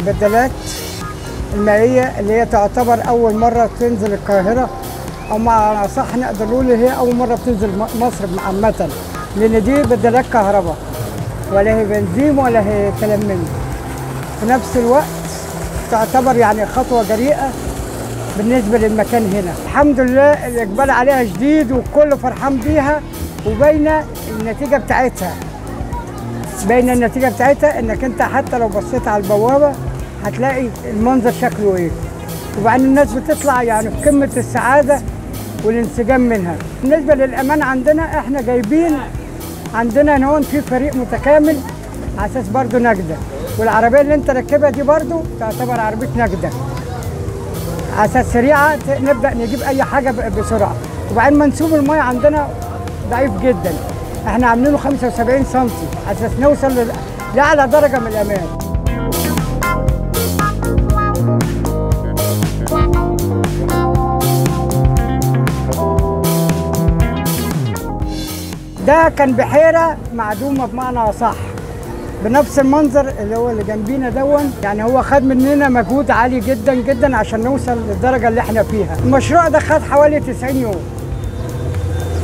البدلات المائية اللي هي تعتبر أول مرة تنزل القاهرة، أو مع أصح نقدر نقول هي أول مرة بتنزل مصر عامة، لأن دي بدلات كهرباء ولا هي بنزين ولا هي كلام منه. في نفس الوقت تعتبر يعني خطوة جريئة بالنسبة للمكان هنا. الحمد لله الإقبال عليها شديد والكل فرحان بيها، وباينة النتيجة بتاعتها. باينة النتيجة بتاعتها إنك أنت حتى لو بصيت على البوابة هتلاقي المنظر شكله إيه، وبعدين الناس بتطلع يعني في قمة السعادة والانسجام منها. بالنسبة للأمان عندنا إحنا جايبين عندنا هنا هون في فريق متكامل على أساس برضه نجدة، والعربية اللي أنت راكبها دي برضه تعتبر عربية نجدة على أساس سريعة نبدأ نجيب أي حاجة بسرعة. وبعدين منسوب المية عندنا ضعيف جدا، احنا عاملينه 75 سم عشان نوصل لاعلى درجه من الامان. ده كان بحيره معدومه بمعنى اصح بنفس المنظر اللي هو اللي جنبينا دون، يعني هو خد مننا مجهود عالي جدا جدا عشان نوصل للدرجه اللي احنا فيها. المشروع ده خد حوالي 90 يوم،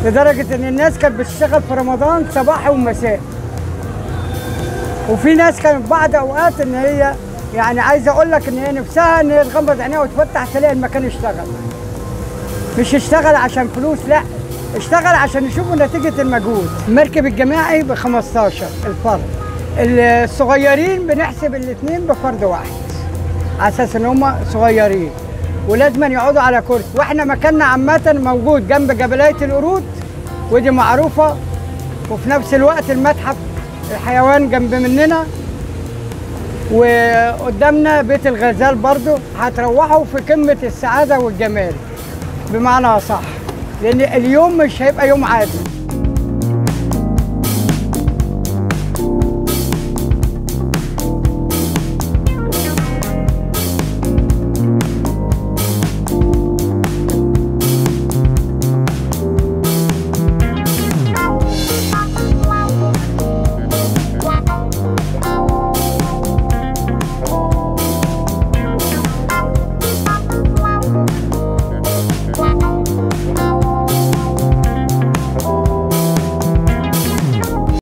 لدرجة إن الناس كانت بتشتغل في رمضان صباح ومساء، وفي ناس كانت بعض أوقات إن هي يعني عايز أقول لك إن هي نفسها إن هي تغمض عينيها وتفتح تلاقي المكان اشتغل. مش اشتغل عشان فلوس، لأ اشتغل عشان يشوفوا نتيجة المجهود. المركب الجماعي ب 15 الفرد، الصغيرين بنحسب الاتنين بفرد واحد على أساس إن هما صغيرين ولازم يقعدوا على كرسي. واحنا مكاننا عامة موجود جنب جبلية القرود ودي معروفة، وفي نفس الوقت المتحف الحيوان جنب مننا، وقدامنا بيت الغزال برضو. هتروحوا في قمة السعادة والجمال بمعنى صح، لأن اليوم مش هيبقى يوم عادي.